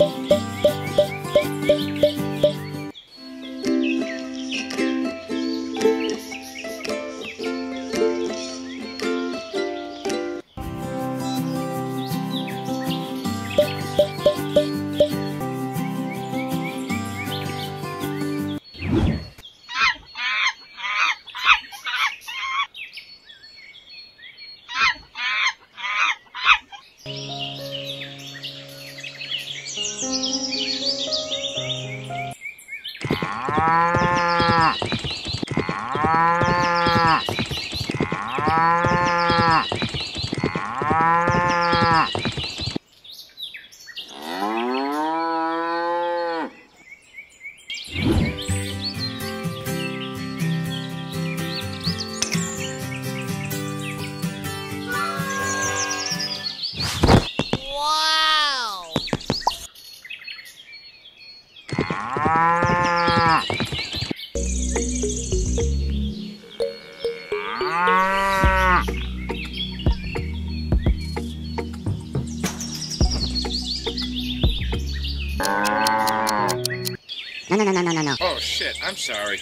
No. Oh shit, I'm sorry.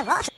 What?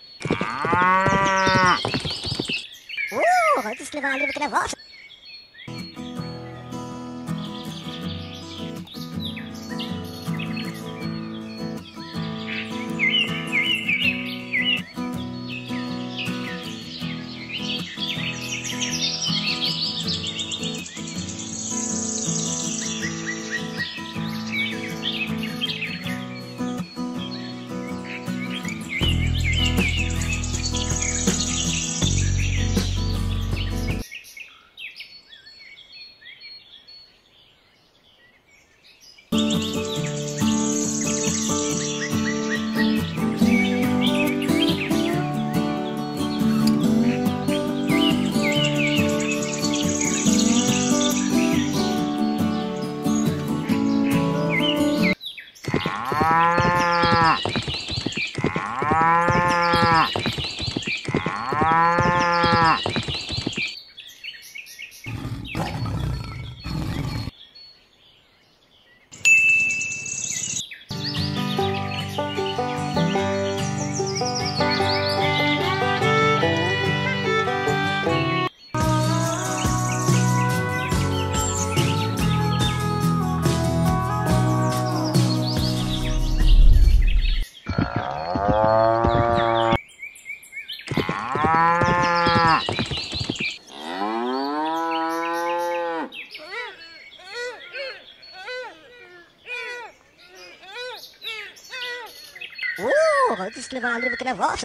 Levar a luva que devolve.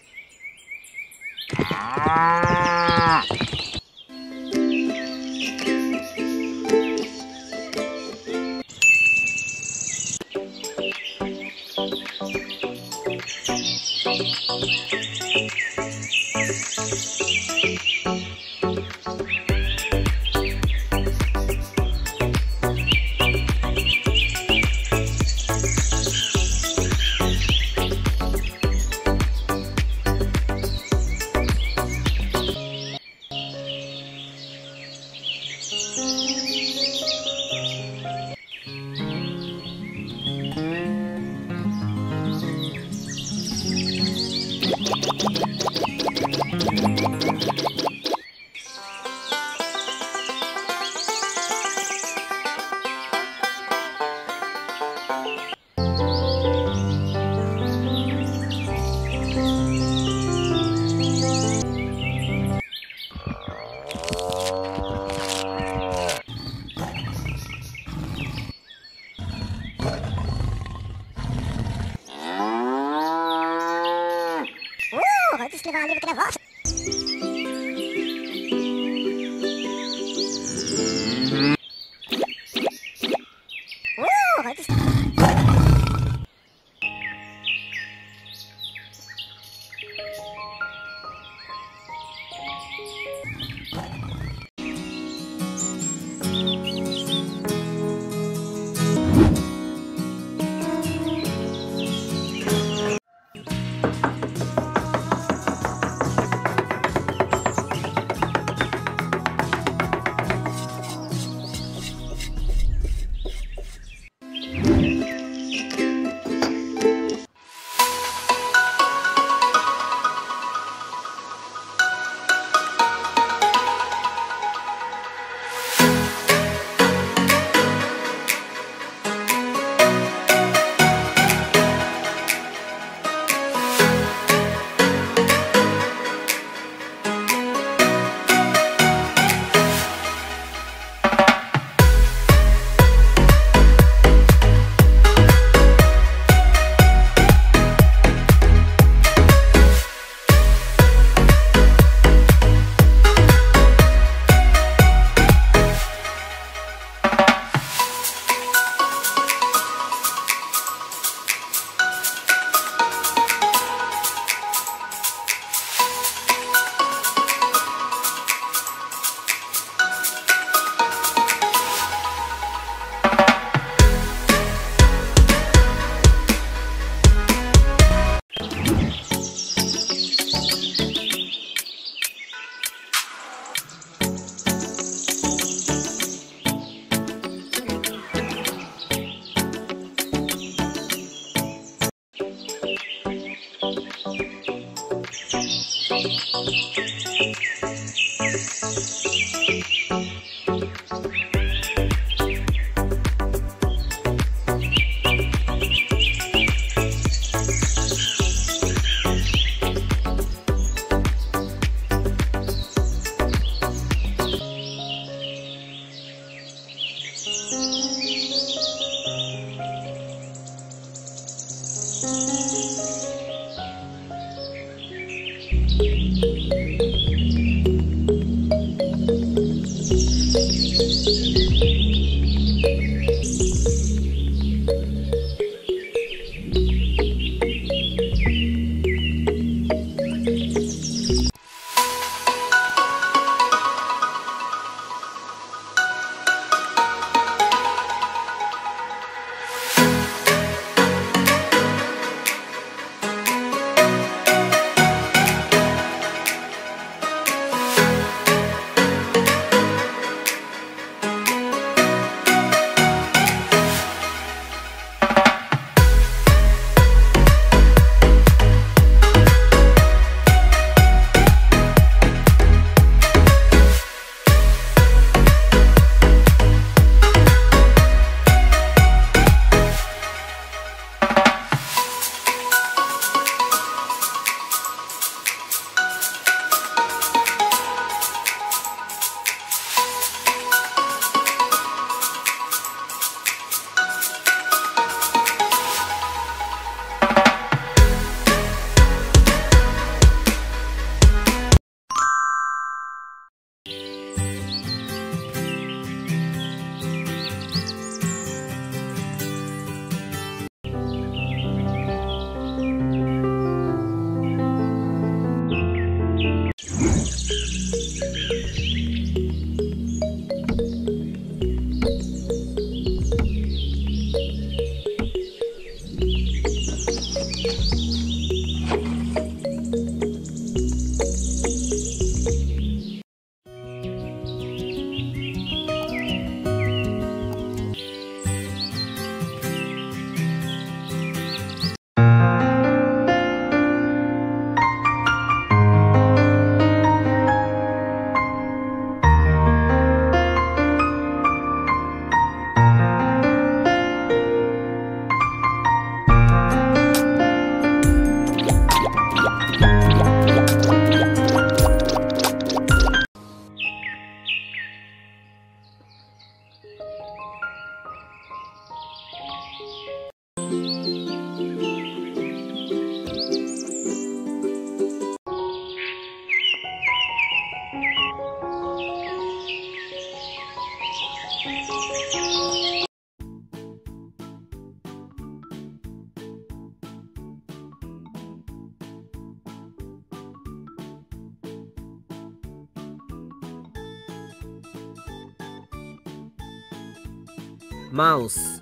マウス、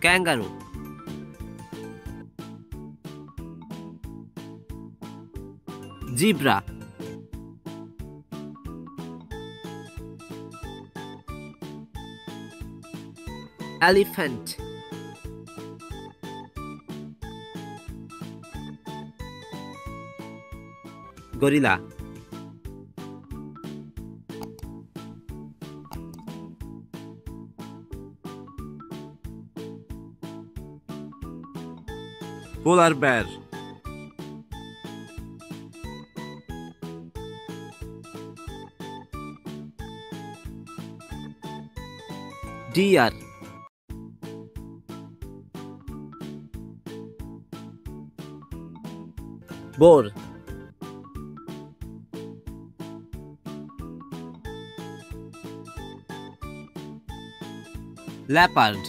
カンガルー、ジブラ、エレファント、Gorilla, Polar Bear, Deer, Boar, Leopard,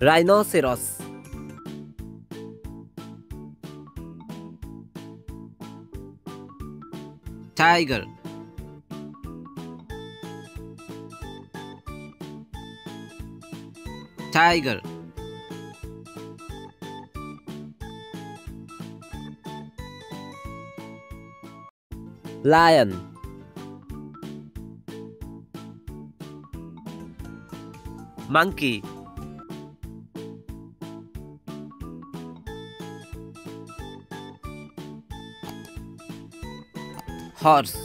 Rhinoceros, Tiger, Tiger, Lion, Monkey, Horse,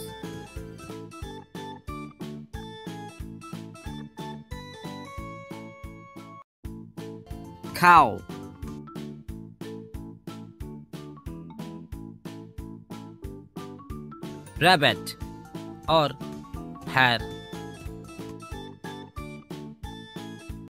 Cow, Rabbit or hare.